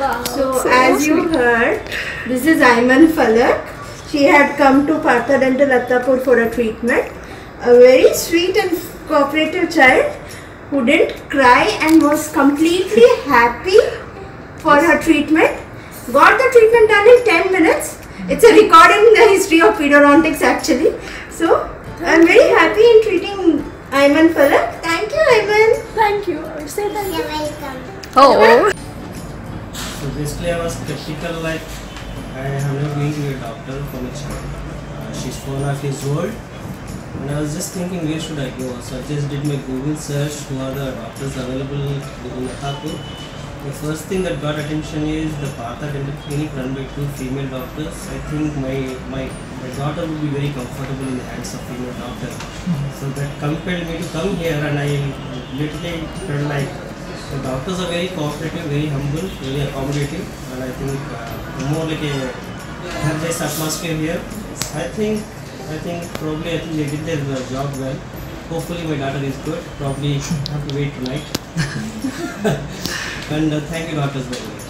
Wow. So as you heard, this is Ayman Falak. She had come to Partha Dental Attapur for a treatment. A very sweet and cooperative child who didn't cry and was completely happy for her treatment. Got the treatment done in 10 minutes. It's a record in the history of pedodontics actually. So I'm very happy in treating Ayman Falak. Thank you, Ayman. Thank you. Say thank you. You're welcome. Oh. So basically I was critical, like I have never been to a doctor for my child. She's 4.5 years old. And I was just thinking where should I go, so I just did my Google search who are the doctors available in Attapur. The first thing that got attention is the Partha Dental Clinic run by 2 female doctors. I think my daughter would be very comfortable in the hands of female doctors. So that compelled me to come here, and I literally felt like the doctors are very cooperative, very humble, very accommodative, and I think more like a family-based atmosphere here. I think they did their job well. Hopefully my daughter is good. Probably have to wait tonight. And thank you, doctors, by the way.